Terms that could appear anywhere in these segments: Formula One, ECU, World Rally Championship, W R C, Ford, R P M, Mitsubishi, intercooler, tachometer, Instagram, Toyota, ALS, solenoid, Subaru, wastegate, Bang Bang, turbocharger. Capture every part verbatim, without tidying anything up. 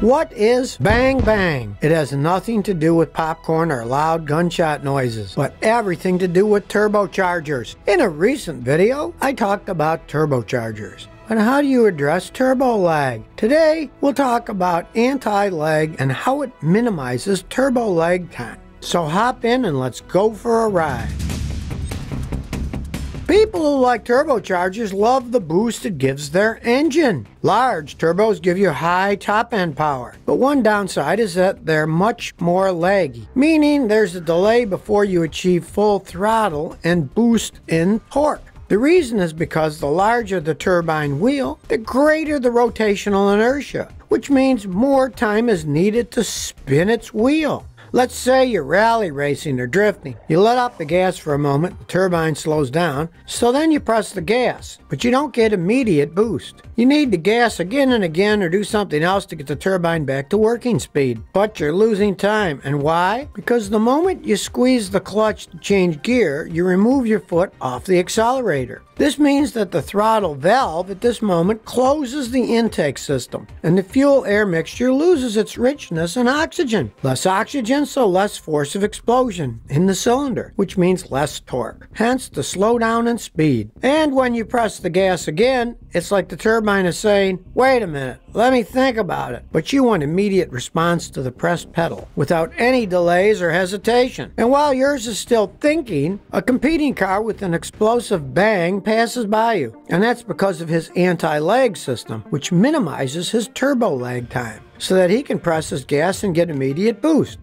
What is Bang Bang? It has nothing to do with popcorn or loud gunshot noises, but everything to do with turbochargers. In a recent video, I talked about turbochargers and how do you address turbo lag. Today, we'll talk about anti-lag and how it minimizes turbo lag time. So hop in and let's go for a ride. People who like turbochargers love the boost it gives their engine. Large turbos give you high top-end power, but one downside is that they're much more laggy, meaning there's a delay before you achieve full throttle and boost in torque. The reason is because the larger the turbine wheel, the greater the rotational inertia, which means more time is needed to spin its wheel. Let's say you're rally racing or drifting. You let off the gas for a moment, the turbine slows down, so then you press the gas, but you don't get immediate boost. You need to gas again and again or do something else to get the turbine back to working speed, but you're losing time. And why? Because the moment you squeeze the clutch to change gear, you remove your foot off the accelerator. This means that the throttle valve at this moment closes the intake system, and the fuel-air mixture loses its richness and oxygen. Less oxygen, so less force of explosion in the cylinder, which means less torque, hence the slowdown in speed. And when you press the gas again, it's like the turbine is saying, wait a minute, let me think about it. But you want immediate response to the pressed pedal without any delays or hesitation. And while yours is still thinking, a competing car with an explosive bang passes by you. And that's because of his anti-lag system, which minimizes his turbo lag time so that he can press his gas and get immediate boost.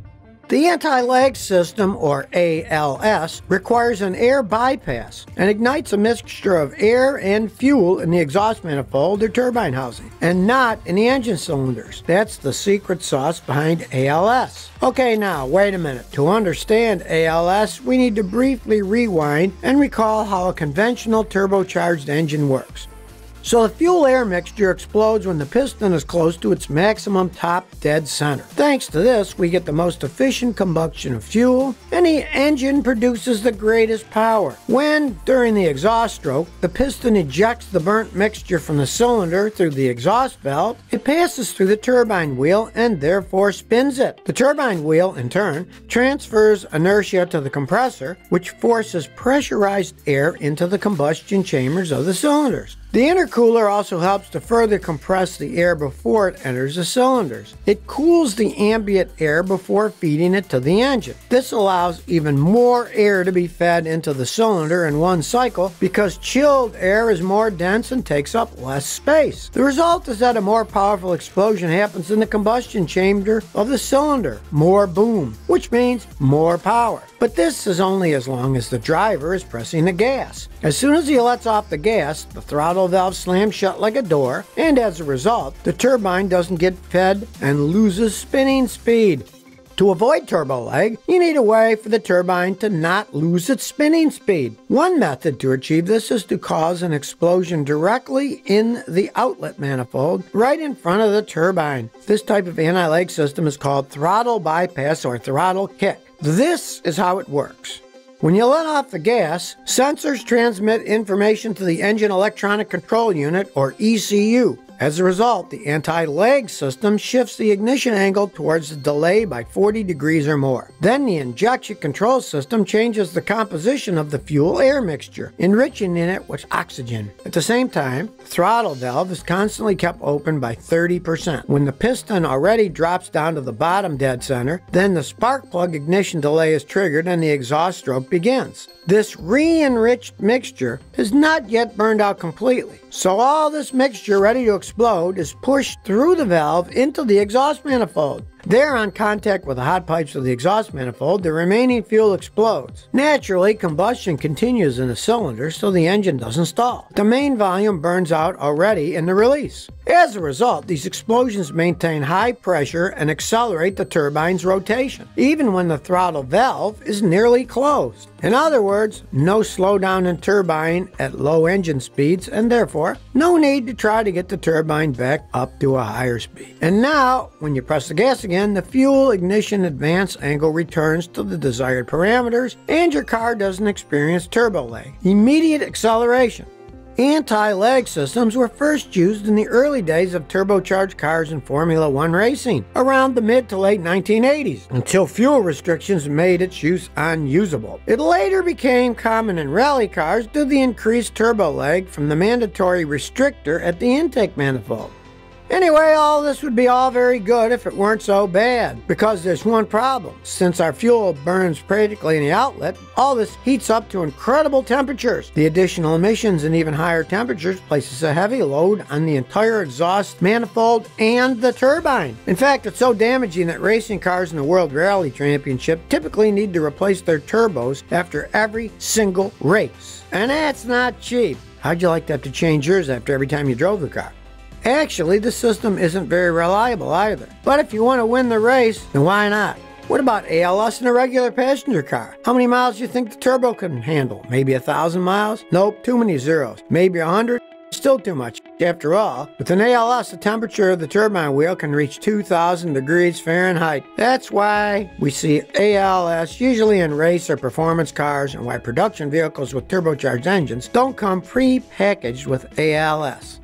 The anti-lag system, or A L S, requires an air bypass and ignites a mixture of air and fuel in the exhaust manifold or turbine housing, and not in the engine cylinders. That's the secret sauce behind A L S. Okay, now, wait a minute. To understand A L S, we need to briefly rewind and recall how a conventional turbocharged engine works. So the fuel-air mixture explodes when the piston is close to its maximum top dead center. Thanks to this, we get the most efficient combustion of fuel, and the engine produces the greatest power. When, during the exhaust stroke, the piston ejects the burnt mixture from the cylinder through the exhaust valve, it passes through the turbine wheel and therefore spins it. The turbine wheel, in turn, transfers inertia to the compressor, which forces pressurized air into the combustion chambers of the cylinders. The intercooler also helps to further compress the air before it enters the cylinders. It cools the ambient air before feeding it to the engine. This allows even more air to be fed into the cylinder in one cycle because chilled air is more dense and takes up less space. The result is that a more powerful explosion happens in the combustion chamber of the cylinder, more boom, which means more power. But this is only as long as the driver is pressing the gas. As soon as he lets off the gas, the throttle valve slams shut like a door, and as a result, the turbine doesn't get fed and loses spinning speed. To avoid turbo lag, you need a way for the turbine to not lose its spinning speed. One method to achieve this is to cause an explosion directly in the outlet manifold, right in front of the turbine. This type of anti-lag system is called throttle bypass or throttle kick. This is how it works. When you let off the gas, sensors transmit information to the engine electronic control unit, or E C U. As a result, the anti-lag system shifts the ignition angle towards the delay by forty degrees or more. Then the injection control system changes the composition of the fuel-air mixture, enriching in it with oxygen. At the same time, the throttle valve is constantly kept open by thirty percent. When the piston already drops down to the bottom dead center, then the spark plug ignition delay is triggered and the exhaust stroke begins. This re-enriched mixture is not yet burned out completely, so all this mixture ready to explode is pushed through the valve into the exhaust manifold. There, on contact with the hot pipes of the exhaust manifold, the remaining fuel explodes. Naturally, combustion continues in the cylinder, so the engine doesn't stall. The main volume burns out already in the release. As a result, these explosions maintain high pressure and accelerate the turbine's rotation, even when the throttle valve is nearly closed. In other words, no slowdown in turbine at low engine speeds, and therefore, no need to try to get the turbine back up to a higher speed. And now, when you press the gas again, and the fuel ignition advance angle returns to the desired parameters, and your car doesn't experience turbo lag. Immediate acceleration. Anti-lag systems were first used in the early days of turbocharged cars in Formula One racing, around the mid to late nineteen eighties, until fuel restrictions made its use unusable. It later became common in rally cars due to the increased turbo lag from the mandatory restrictor at the intake manifold. Anyway, all this would be all very good if it weren't so bad, because there's one problem. Since our fuel burns practically in the outlet, all this heats up to incredible temperatures. The additional emissions and even higher temperatures places a heavy load on the entire exhaust manifold and the turbine. In fact, it's so damaging that racing cars in the World Rally Championship typically need to replace their turbos after every single race. And that's not cheap. How'd you like to have to change yours after every time you drove the car? Actually, the system isn't very reliable either. But if you want to win the race, then why not? What about A L S in a regular passenger car? How many miles do you think the turbo can handle? Maybe a thousand miles? Nope, too many zeros. Maybe a hundred? Still too much. After all, with an A L S, the temperature of the turbine wheel can reach two thousand degrees Fahrenheit. That's why we see A L S usually in race or performance cars, and why production vehicles with turbocharged engines don't come pre-packaged with A L S.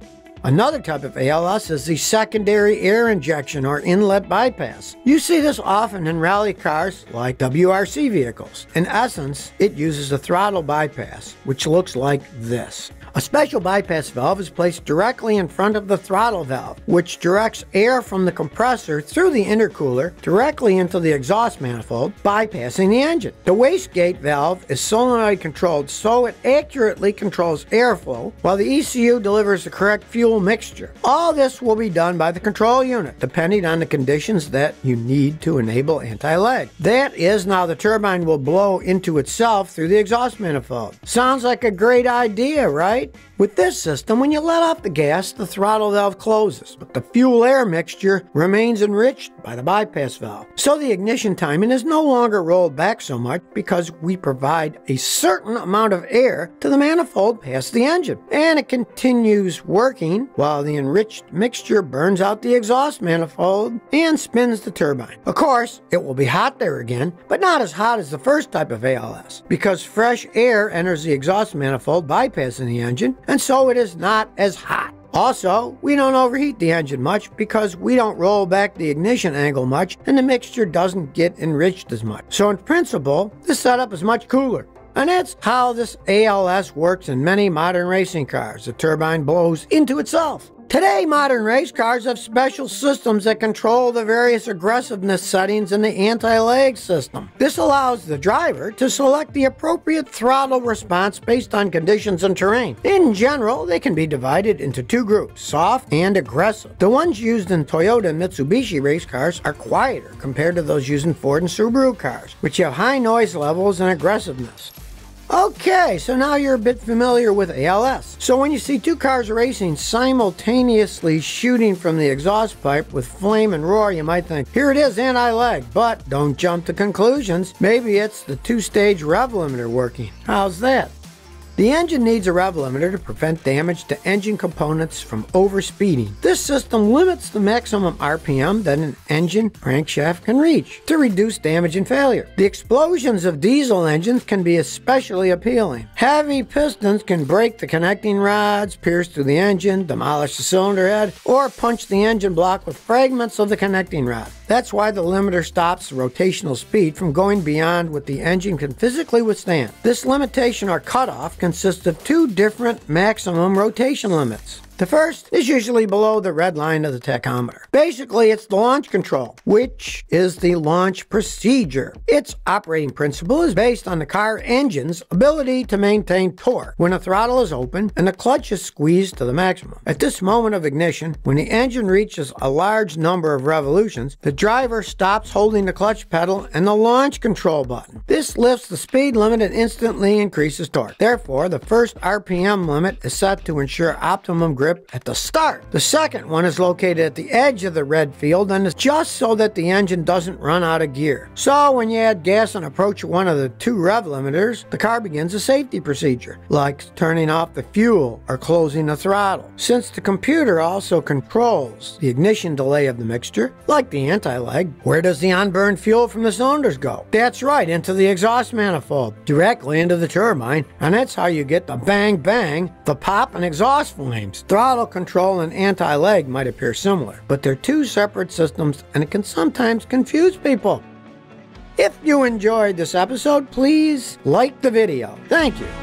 Another type of A L S is the secondary air injection or inlet bypass. You see this often in rally cars like W R C vehicles. In essence, it uses a throttle bypass, which looks like this. A special bypass valve is placed directly in front of the throttle valve, which directs air from the compressor through the intercooler directly into the exhaust manifold, bypassing the engine. The wastegate valve is solenoid controlled, so it accurately controls airflow, while the E C U delivers the correct fuel mixture. All this will be done by the control unit, depending on the conditions that you need to enable anti-lag. That is, now the turbine will blow into itself through the exhaust manifold. Sounds like a great idea, right? With this system, when you let off the gas, the throttle valve closes, but the fuel-air mixture remains enriched by the bypass valve. So the ignition timing is no longer rolled back so much, because we provide a certain amount of air to the manifold past the engine, and it continues working while the enriched mixture burns out the exhaust manifold and spins the turbine. Of course, it will be hot there again, but not as hot as the first type of A L S, because fresh air enters the exhaust manifold bypassing the engine. Engine, and so it is not as hot. Also, we don't overheat the engine much because we don't roll back the ignition angle much, and the mixture doesn't get enriched as much. So in principle, this setup is much cooler. And that's how this A L S works in many modern racing cars. The turbine blows into itself. Today, modern race cars have special systems that control the various aggressiveness settings in the anti-lag system. This allows the driver to select the appropriate throttle response based on conditions and terrain. In general, they can be divided into two groups, soft and aggressive. The ones used in Toyota and Mitsubishi race cars are quieter compared to those used in Ford and Subaru cars, which have high noise levels and aggressiveness. Okay, so now you're a bit familiar with A L S. So when you see two cars racing simultaneously shooting from the exhaust pipe with flame and roar, you might think, here it is, anti-lag. But don't jump to conclusions. Maybe it's the two-stage rev limiter working. How's that? The engine needs a rev limiter to prevent damage to engine components from overspeeding. This system limits the maximum R P M that an engine crankshaft can reach to reduce damage and failure. The explosions of diesel engines can be especially appealing. Heavy pistons can break the connecting rods, pierce through the engine, demolish the cylinder head, or punch the engine block with fragments of the connecting rod. That's why the limiter stops the rotational speed from going beyond what the engine can physically withstand. This limitation or cutoff consists of two different maximum rotation limits. The first is usually below the red line of the tachometer. Basically, it's the launch control, which is the launch procedure. Its operating principle is based on the car engine's ability to maintain torque when a throttle is open and the clutch is squeezed to the maximum. At this moment of ignition, when the engine reaches a large number of revolutions, the driver stops holding the clutch pedal and the launch control button. This lifts the speed limit and instantly increases torque. Therefore, the first R P M limit is set to ensure optimum grip at the start. The second one is located at the edge of the red field and is just so that the engine doesn't run out of gear. So when you add gas and approach one of the two rev limiters, the car begins a safety procedure, like turning off the fuel or closing the throttle. Since the computer also controls the ignition delay of the mixture, like the anti-lag, where does the unburned fuel from the cylinders go? That's right, into the exhaust manifold, directly into the turbine, and that's how you get the bang bang, the pop and exhaust flames. Throttle control and anti-lag might appear similar, but they're two separate systems and it can sometimes confuse people. If you enjoyed this episode, please like the video. Thank you.